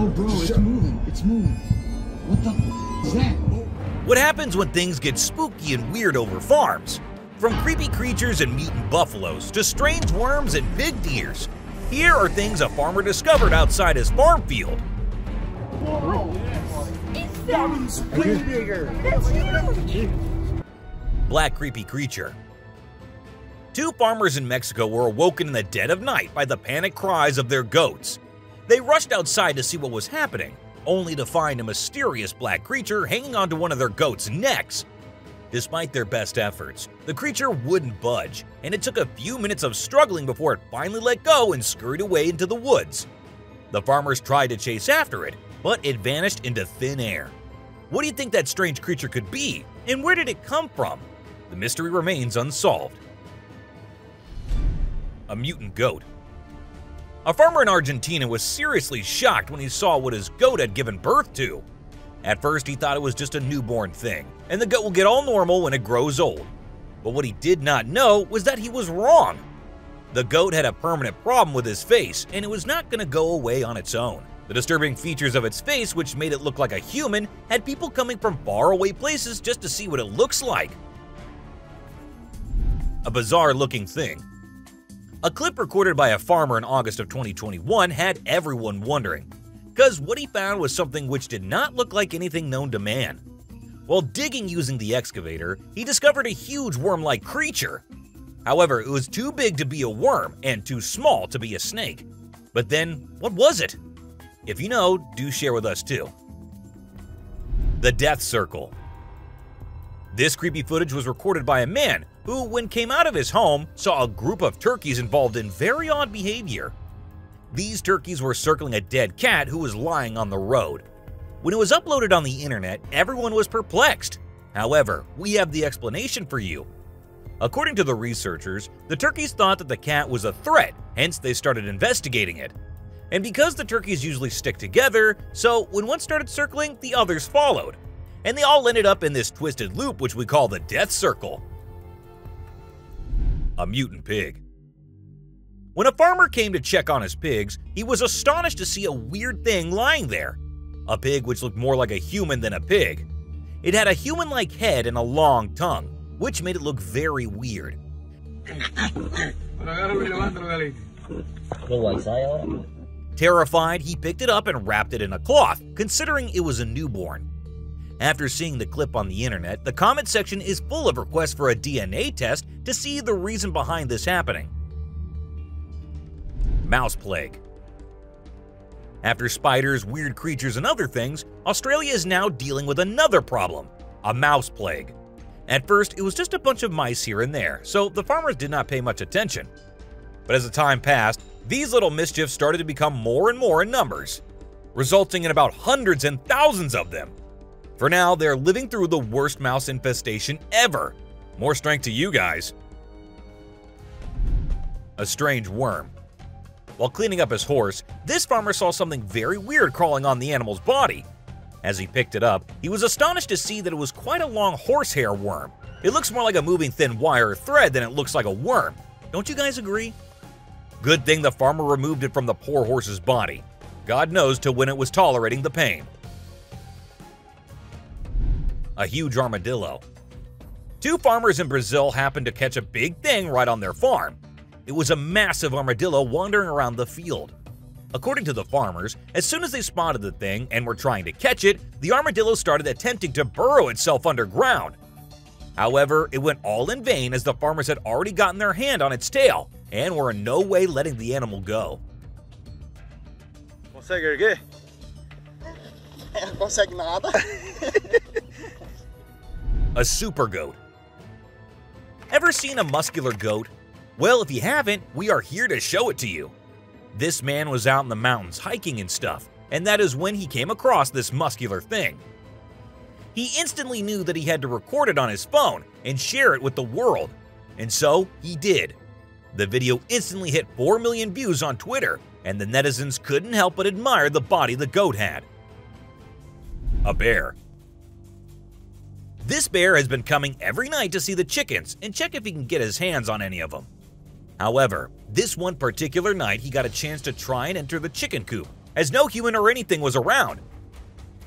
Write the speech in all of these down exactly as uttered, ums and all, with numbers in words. Oh, bro, it's moving. It's moving. What the f is that? What happens when things get spooky and weird over farms? From creepy creatures and mutant buffaloes to strange worms and big deers, here are things a farmer discovered outside his farm field. Whoa, it's that one's way bigger. That's huge. Black creepy creature. Two farmers in Mexico were awoken in the dead of night by the panic cries of their goats. They rushed outside to see what was happening, only to find a mysterious black creature hanging onto one of their goats' necks. Despite their best efforts, the creature wouldn't budge, and it took a few minutes of struggling before it finally let go and scurried away into the woods. The farmers tried to chase after it, but it vanished into thin air. What do you think that strange creature could be, and where did it come from? The mystery remains unsolved. A mutant goat. A farmer in Argentina was seriously shocked when he saw what his goat had given birth to. At first, he thought it was just a newborn thing, and the goat will get all normal when it grows old. But what he did not know was that he was wrong. The goat had a permanent problem with his face, and it was not going to go away on its own. The disturbing features of its face, which made it look like a human, had people coming from faraway places just to see what it looks like. A bizarre-looking thing. A clip recorded by a farmer in August of twenty twenty-one had everyone wondering, because what he found was something which did not look like anything known to man. While digging using the excavator, he discovered a huge worm-like creature. However, it was too big to be a worm and too small to be a snake. But then, what was it? If you know, do share with us too. The Death Circle. This creepy footage was recorded by a man who, when came out of his home, saw a group of turkeys involved in very odd behavior. These turkeys were circling a dead cat who was lying on the road. When it was uploaded on the internet, everyone was perplexed. However, we have the explanation for you. According to the researchers, the turkeys thought that the cat was a threat, hence they started investigating it. And because the turkeys usually stick together, so when one started circling, the others followed. And they all ended up in this twisted loop which we call the Death Circle. A mutant pig. When a farmer came to check on his pigs, he was astonished to see a weird thing lying there. A pig which looked more like a human than a pig. It had a human-like head and a long tongue, which made it look very weird. Terrified, he picked it up and wrapped it in a cloth, considering it was a newborn. After seeing the clip on the internet, the comment section is full of requests for a D N A test to see the reason behind this happening. Mouse plague. After spiders, weird creatures, and other things, Australia is now dealing with another problem, a mouse plague. At first, it was just a bunch of mice here and there, so the farmers did not pay much attention. But as the time passed, these little mischiefs started to become more and more in numbers, resulting in about hundreds and thousands of them. For now, they're living through the worst mouse infestation ever. More strength to you guys. A strange worm. While cleaning up his horse, this farmer saw something very weird crawling on the animal's body. As he picked it up, he was astonished to see that it was quite a long horsehair worm. It looks more like a moving thin wire or thread than it looks like a worm. Don't you guys agree? Good thing the farmer removed it from the poor horse's body. God knows till when it was tolerating the pain. A huge armadillo. Two farmers in Brazil happened to catch a big thing right on their farm. It was a massive armadillo wandering around the field. According to the farmers, as soon as they spotted the thing and were trying to catch it, the armadillo started attempting to burrow itself underground. However, it went all in vain as the farmers had already gotten their hand on its tail and were in no way letting the animal go. Consegue Consegue nada. A super goat. Ever seen a muscular goat? Well, if you haven't, we are here to show it to you. This man was out in the mountains hiking and stuff, and that is when he came across this muscular thing. He instantly knew that he had to record it on his phone and share it with the world, and so he did. The video instantly hit four million views on Twitter, and the netizens couldn't help but admire the body the goat had. A bear. This bear has been coming every night to see the chickens and check if he can get his hands on any of them. However, this one particular night he got a chance to try and enter the chicken coop as no human or anything was around.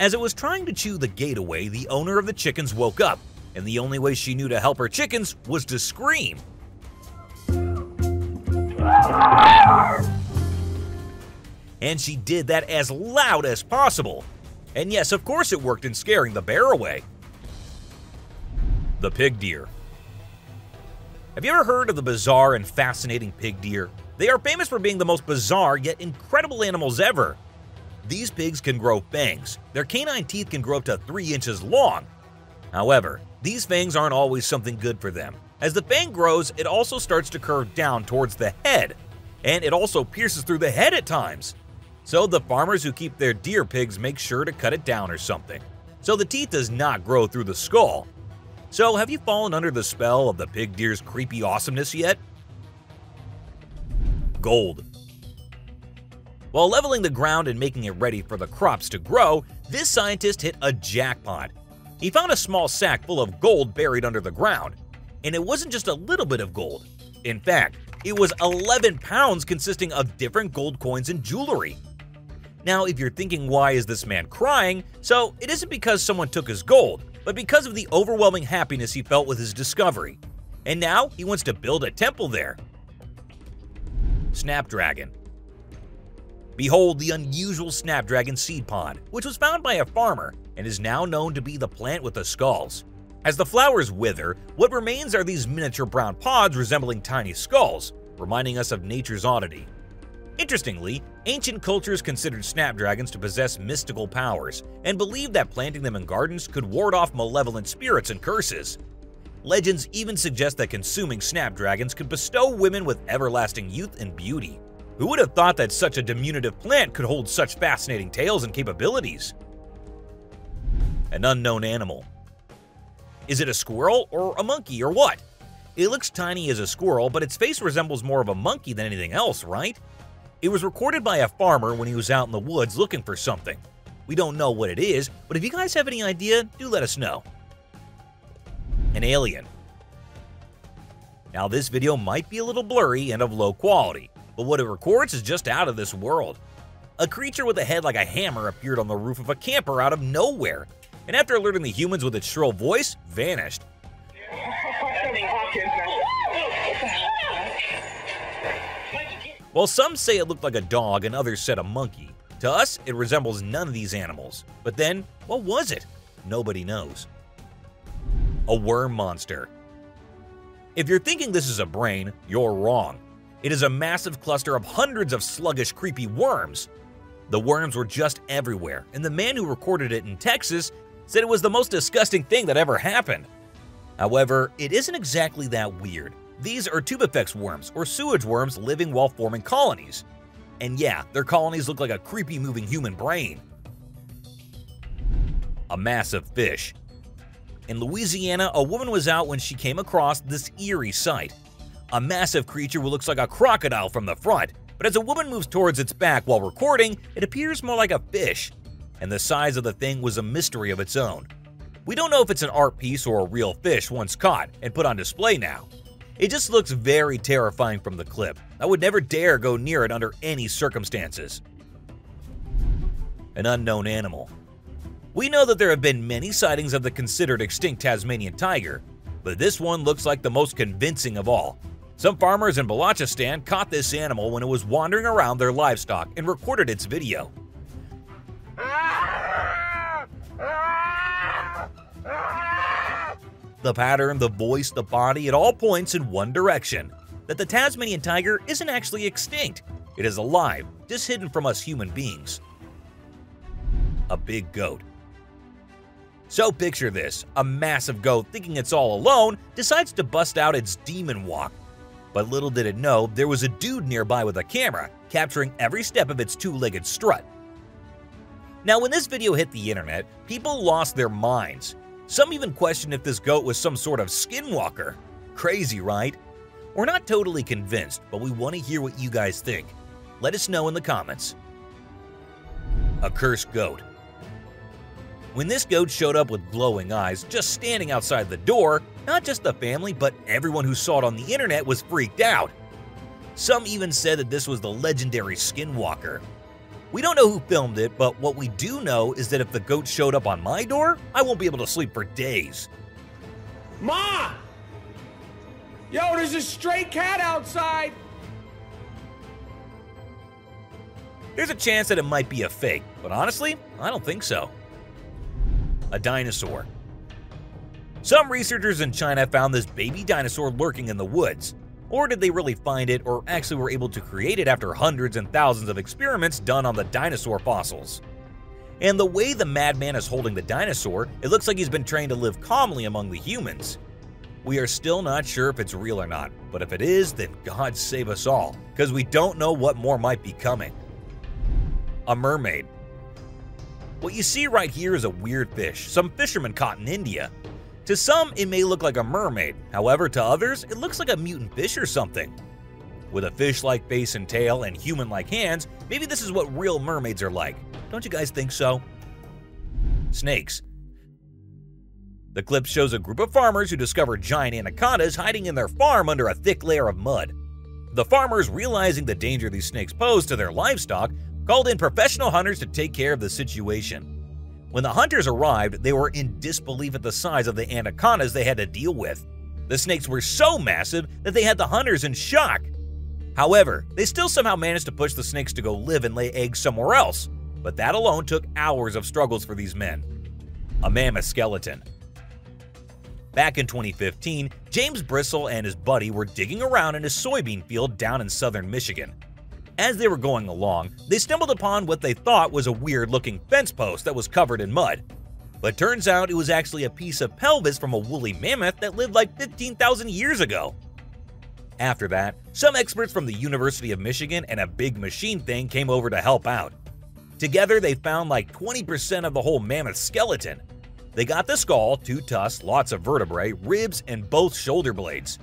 As it was trying to chew the gate away, the owner of the chickens woke up, and the only way she knew to help her chickens was to scream. And she did that as loud as possible. And yes, of course it worked in scaring the bear away. The pig deer. Have you ever heard of the bizarre and fascinating pig deer? They are famous for being the most bizarre yet incredible animals ever. These pigs can grow fangs. Their canine teeth can grow up to three inches long. However, these fangs aren't always something good for them. As the fang grows, it also starts to curve down towards the head, and it also pierces through the head at times. So the farmers who keep their deer pigs make sure to cut it down or something, so the teeth does not grow through the skull. So have you fallen under the spell of the pig deer's creepy awesomeness yet? Gold. While leveling the ground and making it ready for the crops to grow, this scientist hit a jackpot. He found a small sack full of gold buried under the ground. And it wasn't just a little bit of gold. In fact, it was eleven pounds consisting of different gold coins and jewelry. Now, if you're thinking, why is this man crying? So it isn't because someone took his gold, but because of the overwhelming happiness he felt with his discovery. And now he wants to build a temple there. Snapdragon. Behold the unusual snapdragon seed pod, which was found by a farmer and is now known to be the plant with the skulls. As the flowers wither, what remains are these miniature brown pods resembling tiny skulls, reminding us of nature's oddity. Interestingly, ancient cultures considered snapdragons to possess mystical powers and believed that planting them in gardens could ward off malevolent spirits and curses. Legends even suggest that consuming snapdragons could bestow women with everlasting youth and beauty. Who would have thought that such a diminutive plant could hold such fascinating tales and capabilities? An unknown animal. Is it a squirrel or a monkey or what? It looks tiny as a squirrel, but its face resembles more of a monkey than anything else, right? It was recorded by a farmer when he was out in the woods looking for something. We don't know what it is, but if you guys have any idea, do let us know. An alien. Now this video might be a little blurry and of low quality, but what it records is just out of this world. A creature with a head like a hammer appeared on the roof of a camper out of nowhere, and after alerting the humans with its shrill voice, vanished. While some say it looked like a dog and others said a monkey, to us it resembles none of these animals. But then, what was it? Nobody knows. A worm monster. If you're thinking this is a brain, you're wrong. It is a massive cluster of hundreds of sluggish, creepy worms. The worms were just everywhere, and the man who recorded it in Texas said it was the most disgusting thing that ever happened. However, it isn't exactly that weird. These are tubifex worms or sewage worms living while forming colonies. And yeah, their colonies look like a creepy moving human brain. A massive fish. In Louisiana, a woman was out when she came across this eerie sight. A massive creature who looks like a crocodile from the front, but as a woman moves towards its back while recording, it appears more like a fish. And the size of the thing was a mystery of its own. We don't know if it's an art piece or a real fish once caught and put on display now. It just looks very terrifying from the clip. I would never dare go near it under any circumstances. An unknown animal. We know that there have been many sightings of the considered extinct Tasmanian tiger, but this one looks like the most convincing of all. Some farmers in Balochistan caught this animal when it was wandering around their livestock and recorded its video. The pattern, the voice, the body, it all points in one direction, that the Tasmanian tiger isn't actually extinct. It is alive, just hidden from us human beings. A big goat. So picture this, a massive goat thinking it's all alone decides to bust out its demon walk. But little did it know, there was a dude nearby with a camera, capturing every step of its two-legged strut. Now when this video hit the internet, people lost their minds. Some even questioned if this goat was some sort of skinwalker. Crazy, right? We're not totally convinced, but we want to hear what you guys think. Let us know in the comments. A cursed goat. When this goat showed up with glowing eyes just standing outside the door, not just the family but everyone who saw it on the internet was freaked out. Some even said that this was the legendary skinwalker. We don't know who filmed it, but what we do know is that if the goat showed up on my door, I won't be able to sleep for days. Ma! Yo, there's a stray cat outside! There's a chance that it might be a fake, but honestly, I don't think so. A dinosaur. Some researchers in China found this baby dinosaur lurking in the woods. Or did they really find it, or actually were able to create it after hundreds and thousands of experiments done on the dinosaur fossils? And the way the madman is holding the dinosaur, it looks like he's been trained to live calmly among the humans. We are still not sure if it's real or not, but if it is, then God save us all, because we don't know what more might be coming. A mermaid. What you see right here is a weird fish some fishermen caught in India. To some, it may look like a mermaid, however to others, it looks like a mutant fish or something. With a fish-like face and tail and human-like hands, maybe this is what real mermaids are like. Don't you guys think so? Snakes. The clip shows a group of farmers who discover giant anacondas hiding in their farm under a thick layer of mud. The farmers, realizing the danger these snakes pose to their livestock, called in professional hunters to take care of the situation. When the hunters arrived, they were in disbelief at the size of the anacondas they had to deal with. The snakes were so massive that they had the hunters in shock. However, they still somehow managed to push the snakes to go live and lay eggs somewhere else, but that alone took hours of struggles for these men. A mammoth skeleton. Back in twenty fifteen, James Bristol and his buddy were digging around in a soybean field down in southern Michigan. As they were going along, they stumbled upon what they thought was a weird-looking fence post that was covered in mud. But turns out it was actually a piece of pelvis from a woolly mammoth that lived like fifteen thousand years ago. After that, some experts from the University of Michigan and a big machine thing came over to help out. Together, they found like twenty percent of the whole mammoth skeleton. They got the skull, two tusks, lots of vertebrae, ribs, and both shoulder blades.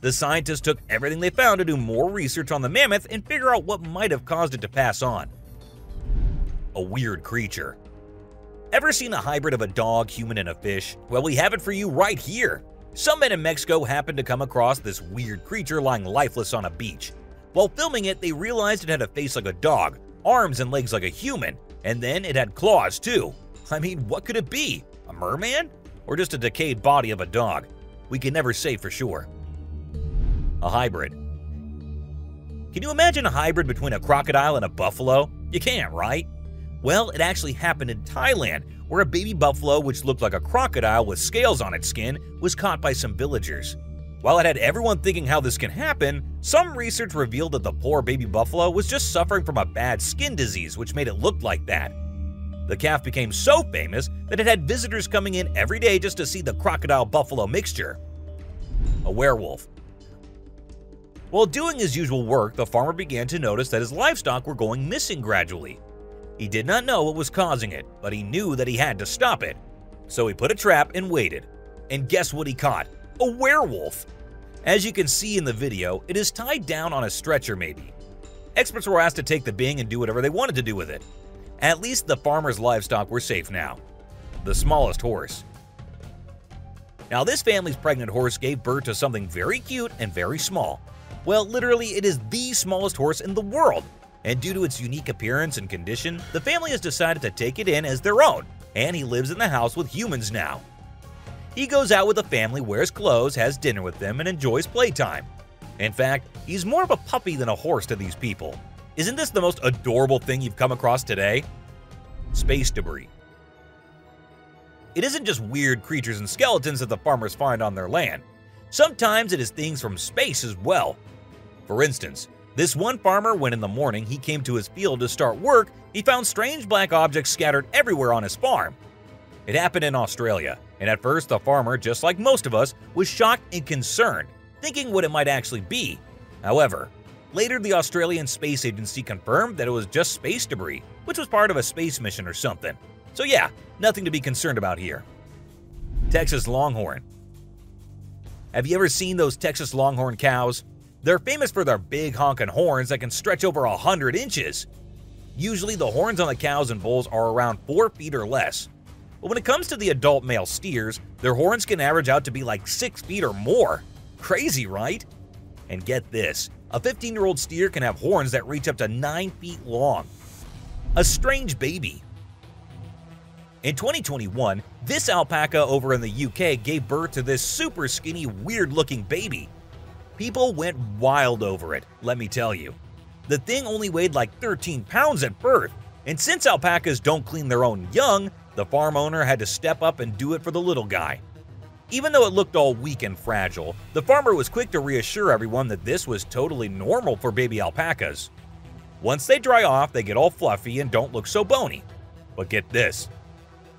The scientists took everything they found to do more research on the mammoth and figure out what might have caused it to pass on. A weird creature. Ever seen a hybrid of a dog, human, and a fish? Well, we have it for you right here. Some men in Mexico happened to come across this weird creature lying lifeless on a beach. While filming it, they realized it had a face like a dog, arms and legs like a human, and then it had claws too. I mean, what could it be? A merman? Or just a decayed body of a dog? We can never say for sure. A hybrid. Can you imagine a hybrid between a crocodile and a buffalo? You can't, right? Well, it actually happened in Thailand, where a baby buffalo which looked like a crocodile with scales on its skin was caught by some villagers. While it had everyone thinking how this can happen, some research revealed that the poor baby buffalo was just suffering from a bad skin disease which made it look like that. The calf became so famous that it had visitors coming in every day just to see the crocodile-buffalo mixture. A werewolf. While doing his usual work, the farmer began to notice that his livestock were going missing gradually. He did not know what was causing it, but he knew that he had to stop it. So he put a trap and waited. And guess what he caught? A werewolf! As you can see in the video, it is tied down on a stretcher maybe. Experts were asked to take the being and do whatever they wanted to do with it. At least the farmer's livestock were safe now. The smallest horse. Now this family's pregnant horse gave birth to something very cute and very small. Well, literally, it is the smallest horse in the world, and due to its unique appearance and condition, the family has decided to take it in as their own, and he lives in the house with humans now. He goes out with the family, wears clothes, has dinner with them, and enjoys playtime. In fact, he's more of a puppy than a horse to these people. Isn't this the most adorable thing you've come across today? Space debris. It isn't just weird creatures and skeletons that the farmers find on their land. Sometimes it is things from space as well. For instance, this one farmer, when in the morning he came to his field to start work, he found strange black objects scattered everywhere on his farm. It happened in Australia, and at first the farmer, just like most of us, was shocked and concerned, thinking what it might actually be. However, later the Australian Space Agency confirmed that it was just space debris, which was part of a space mission or something. So yeah, nothing to be concerned about here. Texas Longhorn. Have you ever seen those Texas Longhorn cows? They're famous for their big honkin' horns that can stretch over one hundred inches. Usually, the horns on the cows and bulls are around four feet or less. But when it comes to the adult male steers, their horns can average out to be like six feet or more. Crazy, right? And get this, a fifteen-year-old steer can have horns that reach up to nine feet long. a strange baby. In twenty twenty-one, this alpaca over in the U K gave birth to this super skinny, weird-looking baby. People went wild over it, let me tell you. The thing only weighed like thirteen pounds at birth, and since alpacas don't clean their own young, the farm owner had to step up and do it for the little guy. Even though it looked all weak and fragile, the farmer was quick to reassure everyone that this was totally normal for baby alpacas. Once they dry off, they get all fluffy and don't look so bony. But get this.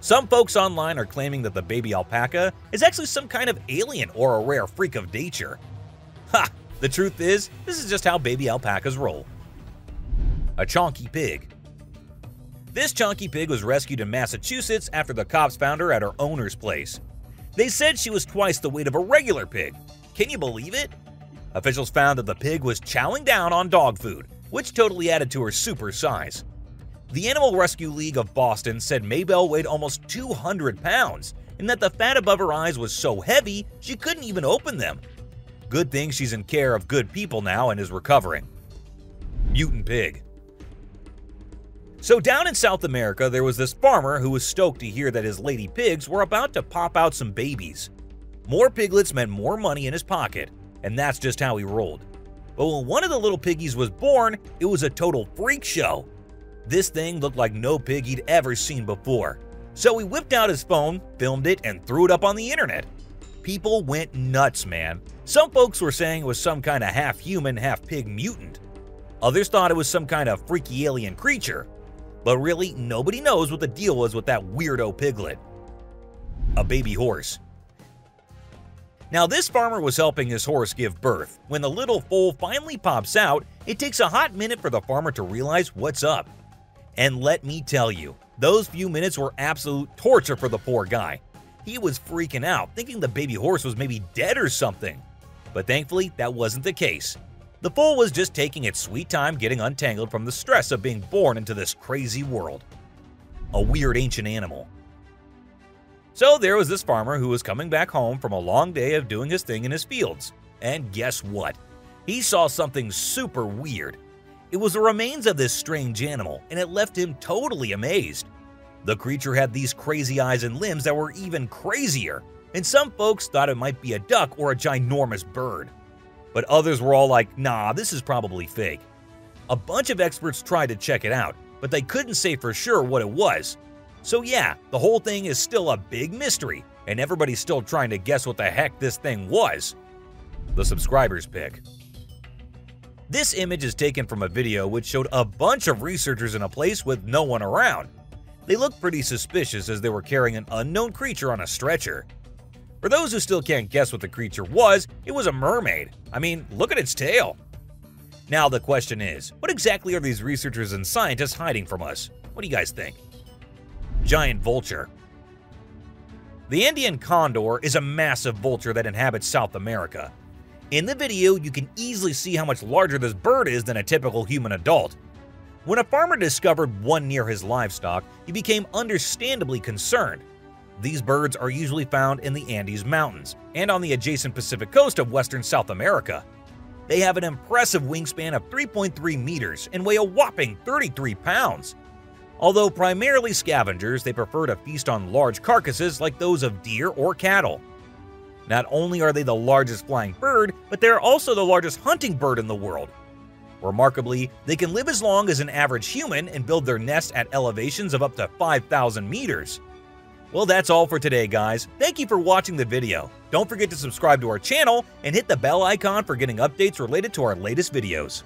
Some folks online are claiming that the baby alpaca is actually some kind of alien or a rare freak of nature. Ha! The truth is, this is just how baby alpacas roll. A chonky pig. This chonky pig was rescued in Massachusetts after the cops found her at her owner's place. They said she was twice the weight of a regular pig. Can you believe it? Officials found that the pig was chowing down on dog food, which totally added to her super size. The Animal Rescue League of Boston said Maybelle weighed almost two hundred pounds and that the fat above her eyes was so heavy she couldn't even open them. Good thing she's in care of good people now and is recovering. Mutant pig. So down in South America, there was this farmer who was stoked to hear that his lady pigs were about to pop out some babies. More piglets meant more money in his pocket, and that's just how he rolled. But when one of the little piggies was born, it was a total freak show. This thing looked like no pig he'd ever seen before. So he whipped out his phone, filmed it, and threw it up on the internet. People went nuts, man. Some folks were saying it was some kind of half-human, half-pig mutant. Others thought it was some kind of freaky alien creature. But really, nobody knows what the deal was with that weirdo piglet. A baby horse. Now, this farmer was helping his horse give birth. When the little foal finally pops out, it takes a hot minute for the farmer to realize what's up. And let me tell you, those few minutes were absolute torture for the poor guy. He was freaking out, thinking the baby horse was maybe dead or something. But thankfully, that wasn't the case. The foal was just taking its sweet time getting untangled from the stress of being born into this crazy world. A weird ancient animal. So there was this farmer who was coming back home from a long day of doing his thing in his fields. And guess what? He saw something super weird. It was the remains of this strange animal, and it left him totally amazed. The creature had these crazy eyes and limbs that were even crazier, and some folks thought it might be a duck or a ginormous bird. But others were all like, nah, this is probably fake. A bunch of experts tried to check it out, but they couldn't say for sure what it was. So yeah, the whole thing is still a big mystery, and everybody's still trying to guess what the heck this thing was. The subscribers pick. This image is taken from a video which showed a bunch of researchers in a place with no one around. They looked pretty suspicious as they were carrying an unknown creature on a stretcher. For those who still can't guess what the creature was, it was a mermaid. I mean, look at its tail. Now the question is, what exactly are these researchers and scientists hiding from us? What do you guys think? Giant vulture. The Andean condor is a massive vulture that inhabits South America. In the video, you can easily see how much larger this bird is than a typical human adult. When a farmer discovered one near his livestock, he became understandably concerned. These birds are usually found in the Andes Mountains and on the adjacent Pacific coast of western South America. They have an impressive wingspan of three point three meters and weigh a whopping thirty-three pounds. Although primarily scavengers, they prefer to feast on large carcasses like those of deer or cattle. Not only are they the largest flying bird, but they are also the largest hunting bird in the world. Remarkably, they can live as long as an average human and build their nest at elevations of up to five thousand meters. Well, that's all for today, guys. Thank you for watching the video. Don't forget to subscribe to our channel and hit the bell icon for getting updates related to our latest videos.